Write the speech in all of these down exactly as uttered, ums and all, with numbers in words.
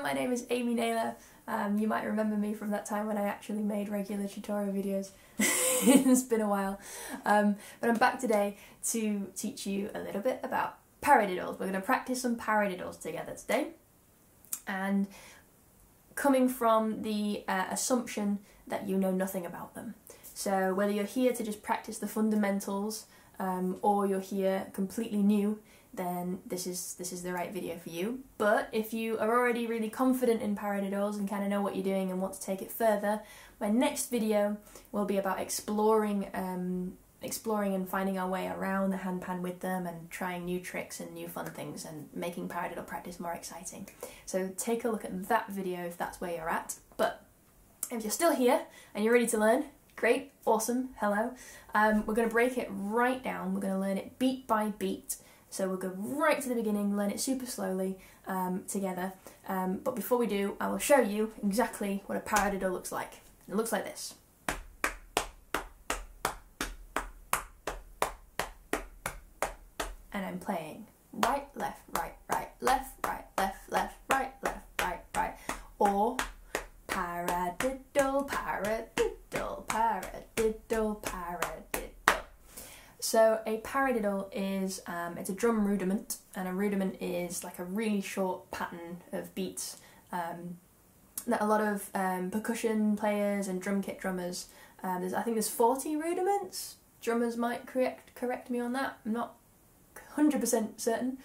everyone, my name is Amy Naylor. Um, you might remember me from that time when I actually made regular tutorial videos. It's been a while. Um, but I'm back today to teach you a little bit about paradiddles. We're going to practice some paradiddles together today. And coming from the uh, assumption that you know nothing about them. So whether you're here to just practice the fundamentals um, or you're here completely new, then this is this is the right video for you. But if you are already really confident in paradiddles and kind of know what you're doing and want to take it further, my next video will be about exploring um, exploring and finding our way around the handpan with them and trying new tricks and new fun things and making paradiddle practice more exciting. So take a look at that video if that's where you're at. But if you're still here and you're ready to learn, great, awesome, hello. Um, we're going to break it right down. We're going to learn it beat by beat. So we'll go right to the beginning, learn it super slowly um, together. Um, but before we do, I will show you exactly what a paradiddle looks like. It looks like this. And I'm playing right, left, right, right, left, right, left, left, right, left, right, right. Or paradiddle, paradiddle, paradiddle, paradiddle. So a paradiddle is, um, it's a drum rudiment, and a rudiment is like a really short pattern of beats um, that a lot of um, percussion players and drum kit drummers, um, there's, I think there's forty rudiments, drummers might correct, correct me on that, I'm not one hundred percent certain,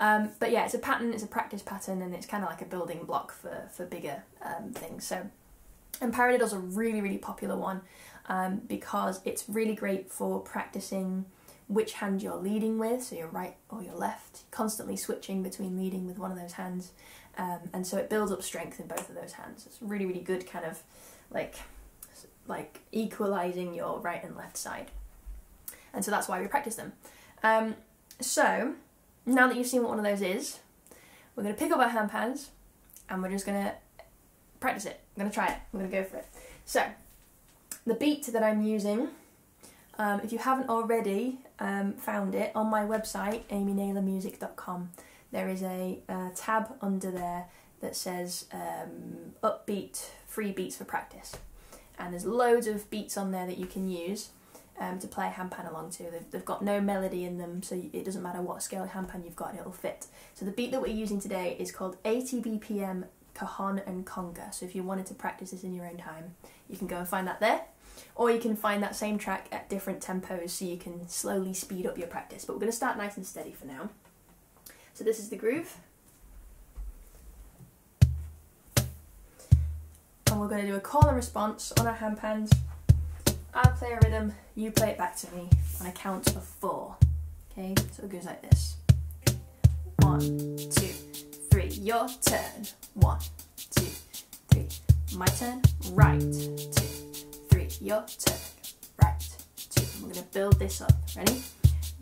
um, but yeah, it's a pattern, it's a practice pattern, and it's kind of like a building block for, for bigger um, things. So, and paradiddle's a really, really popular one. Um, because it's really great for practicing which hand you're leading with, so your right or your left, constantly switching between leading with one of those hands, um, and so it builds up strength in both of those hands. It's really, really good kind of like like equalising your right and left side, and so that's why we practice them. Um, so now that you've seen what one of those is, we're going to pick up our handpans and we're just going to practice it. I'm going to try it. I'm going to go for it. So. The beat that I'm using, um, if you haven't already um, found it, on my website, amy naylor music dot com, there is a uh, tab under there that says um, upbeat, free beats for practice. And there's loads of beats on there that you can use um, to play handpan along to. They've, they've got no melody in them, so it doesn't matter what scale of handpan you've got, it'll fit. So the beat that we're using today is called eighty B P M Cajon and Conga. So if you wanted to practice this in your own time, you can go and find that there. Or you can find that same track at different tempos so you can slowly speed up your practice. But we're going to start nice and steady for now. So this is the groove. And we're going to do a call and response on our handpans. I'll play a rhythm, you play it back to me on a count of four. Okay, so it goes like this. One, two, three, your turn. One, two, three, my turn, right, two. Your turn, right, two. We're going to build this up. Ready?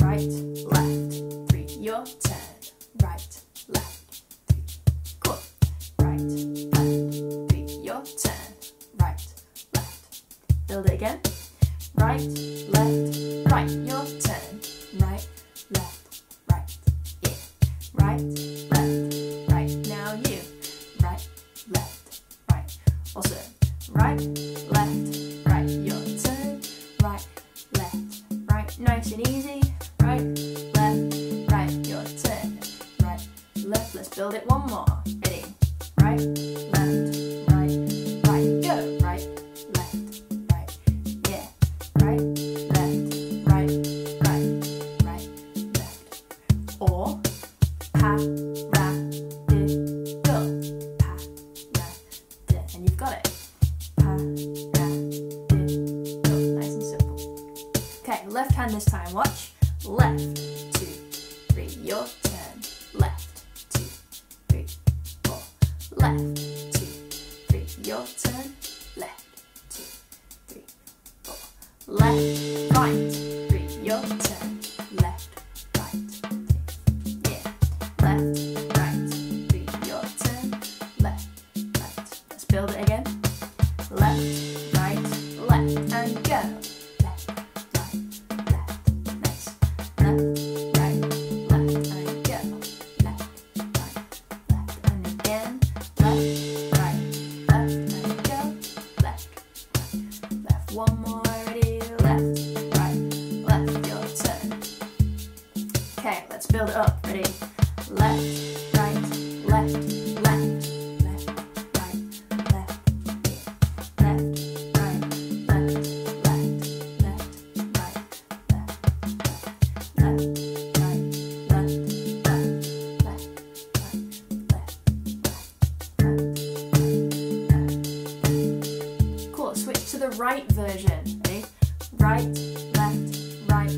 Right, left, three. Your turn, right, left, three. Cool. Right, left, three. Your turn, right, left. Build it again. Right, left, right. Your turn, right, left, right. Yeah. Right, left, right. Now you. Right, left, right. Also, right, left. Your turn, right, left, right, nice and easy, right, left, right, your turn, right, left, let's build it one more, ready, right, left, right, right, go, right, left, right, yeah, right, left, right, right, right, left, or, pa, ra, di, go, pa, ra, di, and you've got it, pa, left hand this time, watch. Left, two, three, your turn. Left, two, three, four. Left, two, three, your turn. Left, two, three, four. Left, right, three, your turn. Left, right, three. Yeah. Left, right, three, your turn. Left, right. Let's build it again. Left, right, left, and go. Left, right, left, and go. Left, right, left, and again. Left, right version, okay? Right, left, right,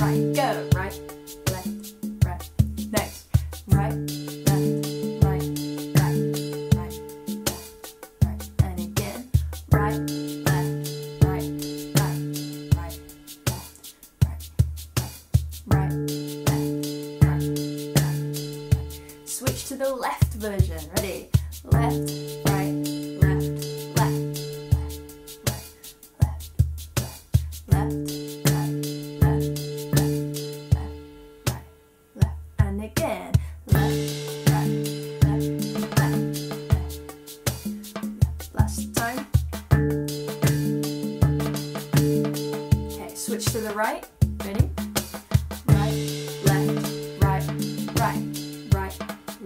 right, go, right, left, right, next, right, left, right, right, right, left, right, and again, right, left, right, right, right, left, right, right, left, right, right, right. Switch to the left version, ready? Left, right, left, left, left, left, left, left, left, left, left, left, right, left, and again, left, right, left, left, left, left. Last time. Okay, switch to the right. Ready? Right, left, right, right, right,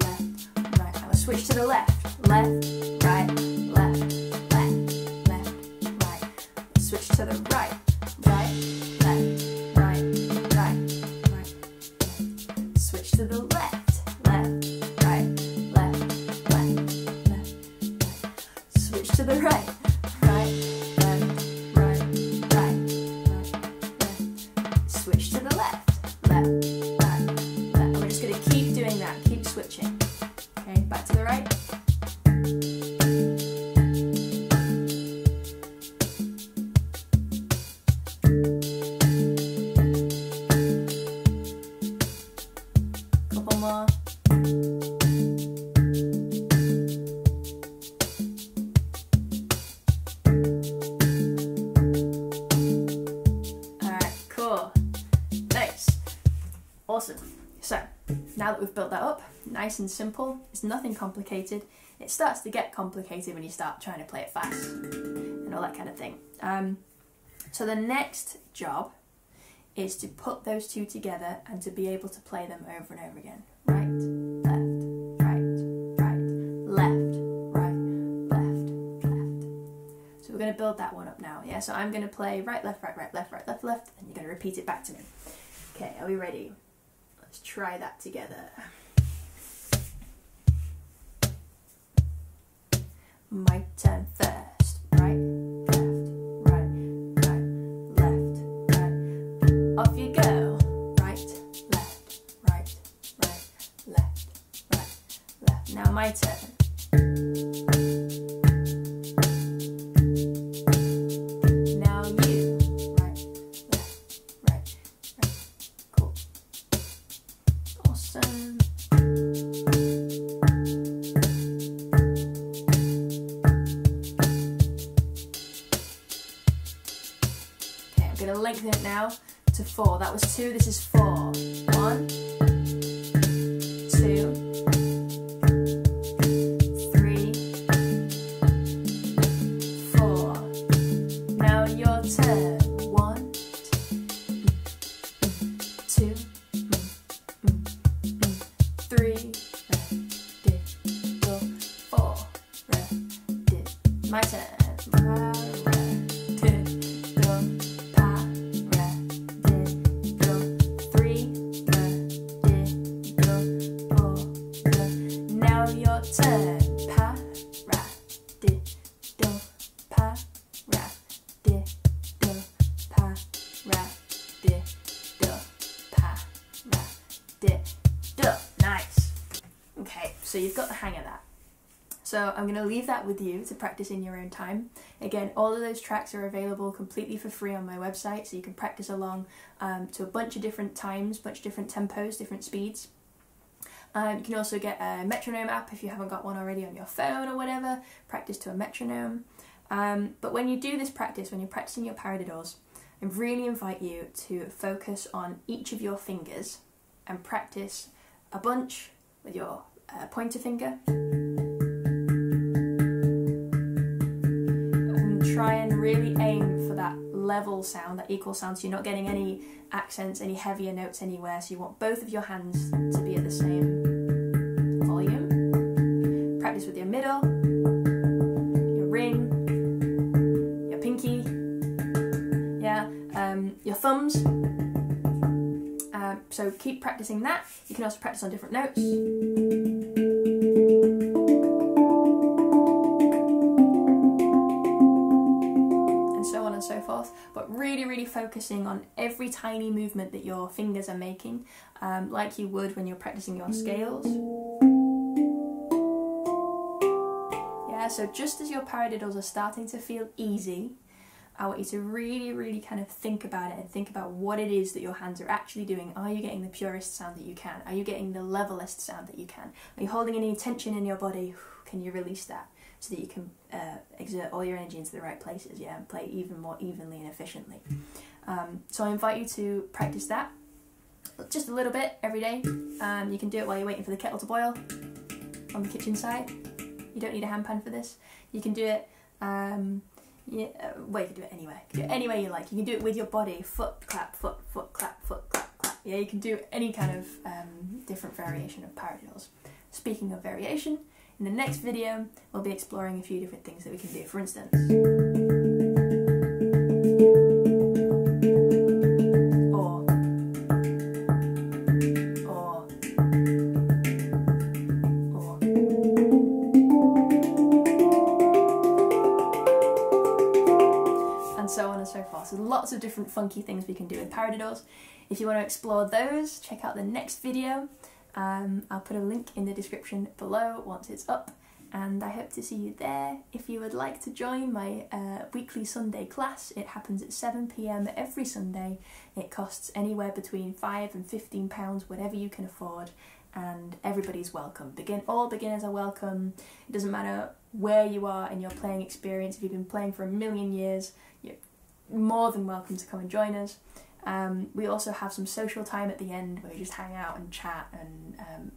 left, right. Now switch to the left. Left, right, left, left, left, right. Switch to the right, right, left, right, right, right, left. Switch to the left, left, right, left, left, left, left. Switch to the right, right, left, right, right, right, left. Switch to the left, left, right, left. And we're just going to keep doing that, keep switching. Okay, back to the right. Awesome. So now that we've built that up, nice and simple, it's nothing complicated. It starts to get complicated when you start trying to play it fast and all that kind of thing. Um, so the next job is to put those two together and to be able to play them over and over again. Right, left, right, right, left, right, left, left. So we're going to build that one up now. Yeah, so I'm going to play right, left, right, right, left, right, left, left, and you're going to repeat it back to me. Okay, are we ready? Let's try that together. My turn first. Right, left, right, right, left, right. Off you go. Right, left, right, right, left, right, left. Now my turn. I'm going to lengthen it now to four. That was two, this is four. One, two, three, four. Now your turn. One, two, three, four. My turn. Turn, paradiddle, paradiddle, paradiddle, paradiddle. Nice. Okay, so you've got the hang of that. So I'm going to leave that with you to practice in your own time. Again, all of those tracks are available completely for free on my website, so you can practice along um, to a bunch of different times, bunch of different tempos, different speeds. Um, you can also get a metronome app if you haven't got one already on your phone or whatever, practice to a metronome. Um, but when you do this practice, when you're practicing your paradiddles, I really invite you to focus on each of your fingers and practice a bunch with your uh, pointer finger. And try and really aim for that level sound, that equal sound, so you're not getting any accents, any heavier notes anywhere, so you want both of your hands to be at the same volume. Practice with your middle, your ring, your pinky, yeah, um, your thumbs. Um, so keep practicing that. You can also practice on different notes. focusing on every tiny movement that your fingers are making, um, like you would when you're practicing your scales. Yeah, so just as your paradiddles are starting to feel easy, I want you to really, really kind of think about it and think about what it is that your hands are actually doing. Are you getting the purest sound that you can? Are you getting the levelest sound that you can? Are you holding any tension in your body? Can you release that so that you can uh, exert all your energy into the right places, yeah, and play even more evenly and efficiently? Um, so I invite you to practice that just a little bit every day. Um, you can do it while you're waiting for the kettle to boil on the kitchen side. You don't need a handpan for this. You can do it... Um, Yeah, well, you can do it anywhere. You can do it any way you like. You can do it with your body, foot clap, foot, foot clap, foot clap, clap. Yeah, you can do any kind of um, different variation of paradiddles. Speaking of variation, in the next video we'll be exploring a few different things that we can do. For instance, so lots of different funky things we can do with paradiddles. If you want to explore those, check out the next video. Um, I'll put a link in the description below once it's up, and I hope to see you there. If you would like to join my uh, weekly Sunday class, it happens at seven p m every Sunday. It costs anywhere between five and fifteen pounds, whatever you can afford, and everybody's welcome. Begin, all beginners are welcome. It doesn't matter where you are in your playing experience. If you've been playing for a million years, you're more than welcome to come and join us. Um, we also have some social time at the end where we just hang out and chat and um,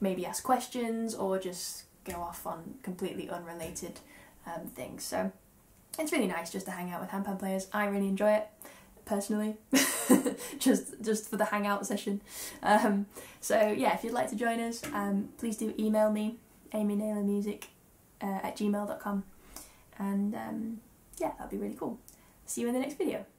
maybe ask questions or just go off on completely unrelated um, things. So it's really nice just to hang out with handpan players. I really enjoy it personally, just just for the hangout session. Um, so yeah, if you'd like to join us, um, please do email me, amynaylormusic uh, at gmail dot com, and um, yeah, that'd be really cool. See you in the next video.